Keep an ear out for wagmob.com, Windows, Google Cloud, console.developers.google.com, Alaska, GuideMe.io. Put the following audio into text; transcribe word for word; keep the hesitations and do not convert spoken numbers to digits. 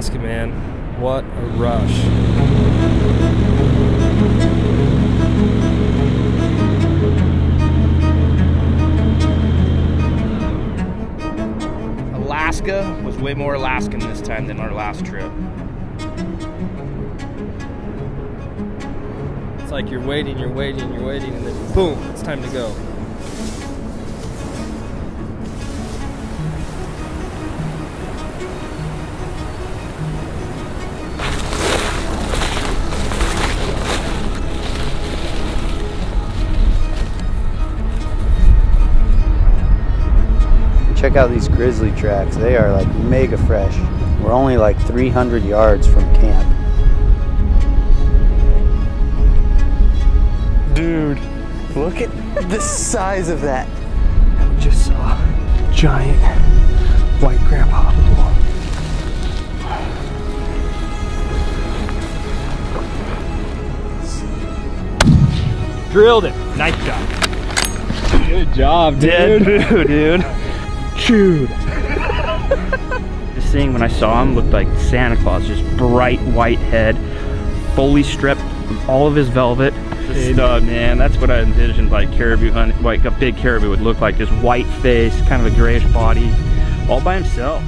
Alaska, man. What a rush. Alaska was way more Alaskan this time than our last trip. It's like you're waiting, you're waiting, you're waiting, and then boom, it's time to go. Check out these grizzly tracks. They are like mega fresh. We're only like three hundred yards from camp. Dude, look at the size of that. I just saw a giant white grandpa. Drilled it. Nice job. Good job, dude. Dude, dude. Dude. This thing, when I saw him, looked like Santa Claus. Just bright white head, fully stripped of all of his velvet. Just, uh, man, that's what I envisioned like caribou hunting, like a big caribou would look like. This white face, kind of a grayish body, all by himself.